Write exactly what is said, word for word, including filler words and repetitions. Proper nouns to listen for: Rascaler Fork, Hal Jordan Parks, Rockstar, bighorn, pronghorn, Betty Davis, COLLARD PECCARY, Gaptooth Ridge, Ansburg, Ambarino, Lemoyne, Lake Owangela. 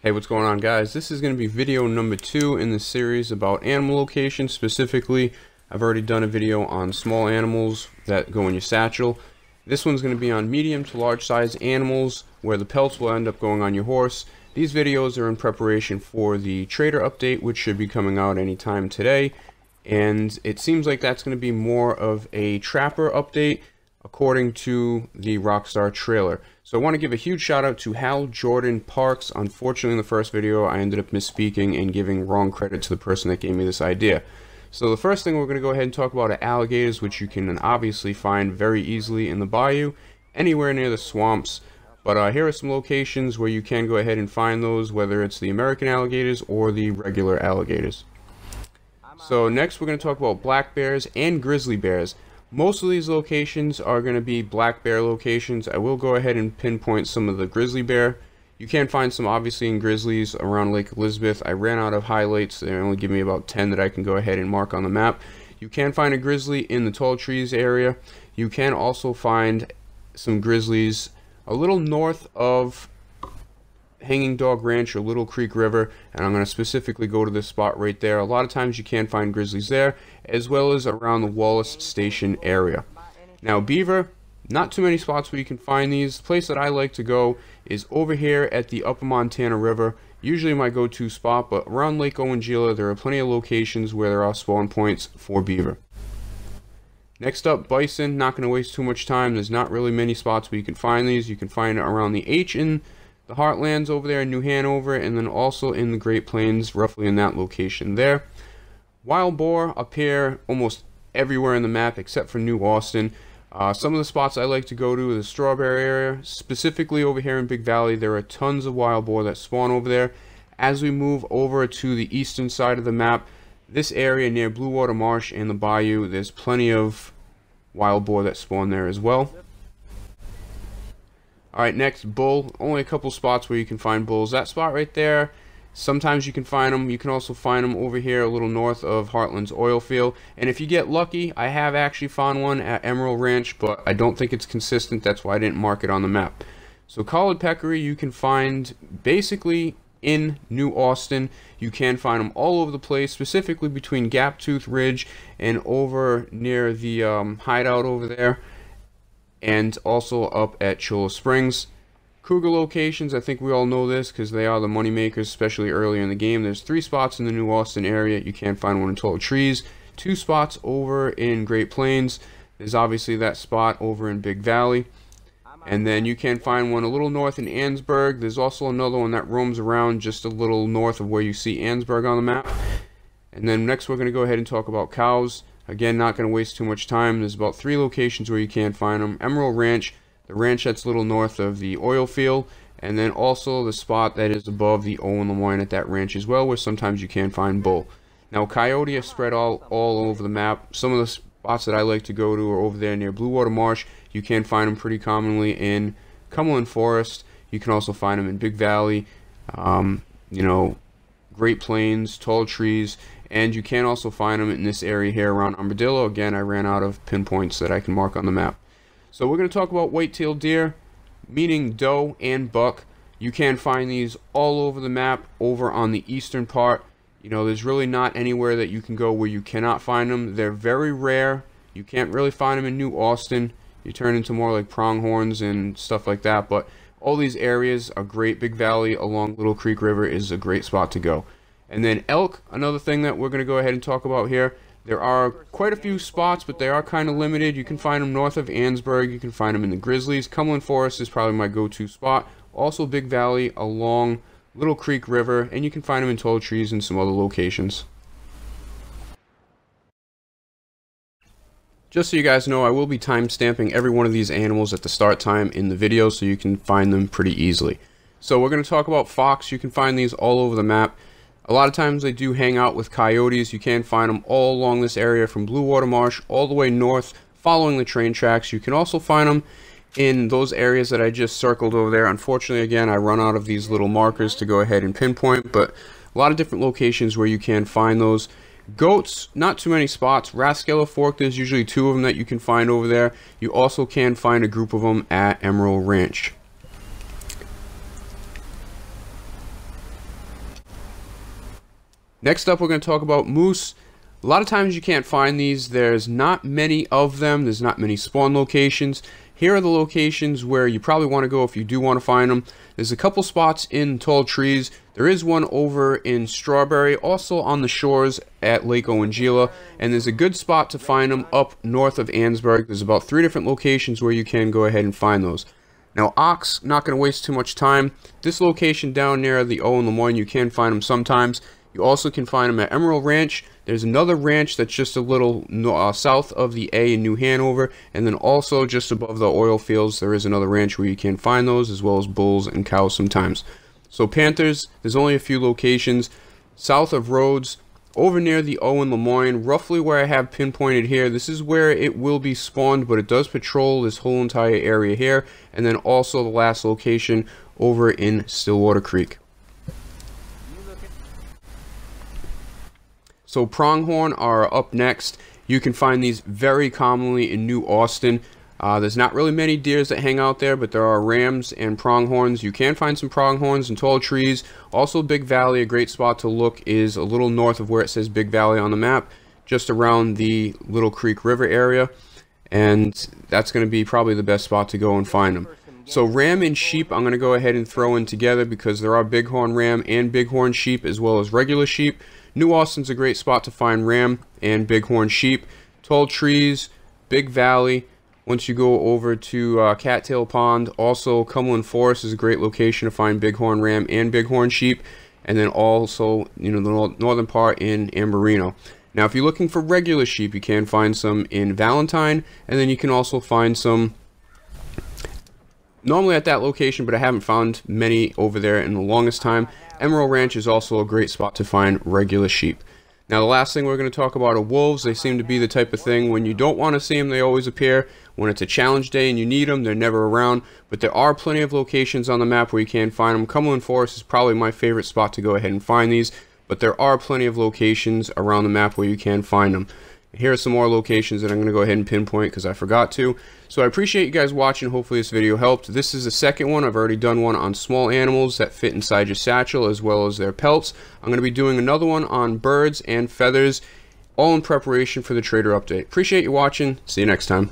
Hey, what's going on, guys? This is going to be video number two in the series about animal location. Specifically, I've already done a video on small animals that go in your satchel. This one's going to be on medium to large size animals where the pelts will end up going on your horse. These videos are in preparation for the trader update, which should be coming out anytime today, and it seems like that's going to be more of a trapper update according to the Rockstar trailer. So I want to give a huge shout out to Hal Jordan Parks. Unfortunately, in the first video, I ended up misspeaking and giving wrong credit to the person that gave me this idea. So the first thing we're going to go ahead and talk about are alligators, which you can obviously find very easily in the bayou, anywhere near the swamps. But uh, here are some locations where you can go ahead and find those, whether it's the American alligators or the regular alligators. So next we're going to talk about black bears and grizzly bears. Most of these locations are going to be black bear locations. I will go ahead and pinpoint some of the grizzly bear. You can find some obviously in grizzlies around Lake Elizabeth. I ran out of highlights. They only give me about ten that I can go ahead and mark on the map. You can find a grizzly in the tall trees area. You can also find some grizzlies a little north of Hanging Dog Ranch or Little Creek River, and I'm going to specifically go to this spot right there. A lot of times you can find grizzlies there, as well as around the Wallace Station area. Now beaver, not too many spots where you can find these. The place that I like to go is over here at the Upper Montana River, usually my go-to spot, but around Lake Owangela there are plenty of locations where there are spawn points for beaver. Next up, bison. Not going to waste too much time. There's not really many spots where you can find these. You can find it around the H in the Heartlands over there in New Hanover, and then also in the Great Plains, roughly in that location there. Wild boar appear almost everywhere in the map except for New Austin. Uh, some of the spots I like to go to are the Strawberry area, specifically over here in Big Valley. There are tons of wild boar that spawn over there. As we move over to the eastern side of the map, this area near Blue Water Marsh and the bayou, there's plenty of wild boar that spawn there as well. Alright, next, bull. Only a couple spots where you can find bulls. That spot right there, sometimes you can find them. You can also find them over here a little north of Heartland's oil field. And if you get lucky, I have actually found one at Emerald Ranch, but I don't think it's consistent. That's why I didn't mark it on the map. So collared peccary you can find basically in New Austin. You can find them all over the place, specifically between Gaptooth Ridge and over near the um, hideout over there, and also up at Chula Springs. Cougar locations, I think we all know this because they are the money makers, especially earlier in the game. There's three spots in the New Austin area. You can find one in Tall Trees, two spots over in Great Plains. There's obviously that spot over in Big Valley. And then you can find one a little north in Ansburg. There's also another one that roams around just a little north of where you see Ansburg on the map. And then next we're going to go ahead and talk about cows. Again, not going to waste too much time. There's about three locations where you can find them. Emerald Ranch, the ranch that's a little north of the oil field, and then also the spot that is above the Owen Lemoyne at that ranch as well, where sometimes you can find bull. Now coyote are spread all, all over the map. Some of the spots that I like to go to are over there near Blue Water Marsh. You can find them pretty commonly in Cumberland Forest. You can also find them in Big Valley, um, you know, Great Plains, Tall Trees, and you can also find them in this area here around Armadillo. Again, I ran out of pinpoints that I can mark on the map. So we're going to talk about white-tailed deer, meaning doe and buck. You can find these all over the map over on the eastern part. You know, there's really not anywhere that you can go where you cannot find them. They're very rare. You can't really find them in New Austin. You turn into more like pronghorns and stuff like that. But all these areas are great. Big Valley along Little Creek River is a great spot to go. And then elk, another thing that we're going to go ahead and talk about here. There are quite a few spots, but they are kind of limited. You can find them north of Ansburg. You can find them in the Grizzlies. Cumberland Forest is probably my go-to spot. Also Big Valley along Little Creek River, and you can find them in Tall Trees and some other locations. Just so you guys know, I will be timestamping every one of these animals at the start time in the video so you can find them pretty easily. So we're going to talk about fox. You can find these all over the map. A lot of times they do hang out with coyotes. You can find them all along this area from Blue Water Marsh all the way north following the train tracks. You can also find them in those areas that I just circled over there. Unfortunately, again, I run out of these little markers to go ahead and pinpoint, but a lot of different locations where you can find those. Goats, not too many spots. Rascaler Fork, there's usually two of them that you can find over there. You also can find a group of them at Emerald Ranch. Next up, we're going to talk about moose. A lot of times you can't find these. There's not many of them. There's not many spawn locations. Here are the locations where you probably want to go if you do want to find them. There's a couple spots in tall trees. There is one over in Strawberry, also on the shores at Lake Owangela, and there's a good spot to find them up north of Ansburg. There's about three different locations where you can go ahead and find those. Now, ox, not going to waste too much time. This location down near the O and Lemoyne, you can find them sometimes. You also can find them at Emerald Ranch. There's another ranch that's just a little uh, south of the A in New Hanover, and then also just above the oil fields there is another ranch where you can find those, as well as bulls and cows sometimes. So panthers, there's only a few locations. South of Rhodes, over near the O in Lemoyne, roughly where I have pinpointed here, this is where it will be spawned, but it does patrol this whole entire area here, and then also the last location over in Stillwater Creek. So pronghorn are up next. You can find these very commonly in New Austin. Uh, there's not really many deers that hang out there, but there are rams and pronghorns. You can find some pronghorns in tall trees. Also Big Valley, a great spot to look, is a little north of where it says Big Valley on the map, just around the Little Creek River area. And that's going to be probably the best spot to go and find them. So ram and sheep, I'm going to go ahead and throw in together because there are bighorn ram and bighorn sheep as well as regular sheep. New Austin's a great spot to find ram and bighorn sheep. Tall trees, Big Valley. Once you go over to uh, Cattail Pond, also Cumberland Forest is a great location to find bighorn ram and bighorn sheep. And then also, you know, the northern part in Ambarino. Now, if you're looking for regular sheep, you can find some in Valentine, and then you can also find some normally at that location, but I haven't found many over there in the longest time. Emerald Ranch is also a great spot to find regular sheep. Now, the last thing we're going to talk about are wolves. They seem to be the type of thing when you don't want to see them, they always appear. When it's a challenge day and you need them, they're never around. But there are plenty of locations on the map where you can find them. Cumberland Forest is probably my favorite spot to go ahead and find these, but there are plenty of locations around the map where you can find them. Here are some more locations that I'm going to go ahead and pinpoint because I forgot to. So I appreciate you guys watching. Hopefully this video helped. This is the second one. I've already done one on small animals that fit inside your satchel as well as their pelts. I'm going to be doing another one on birds and feathers, all in preparation for the trader update. Appreciate you watching. See you next time.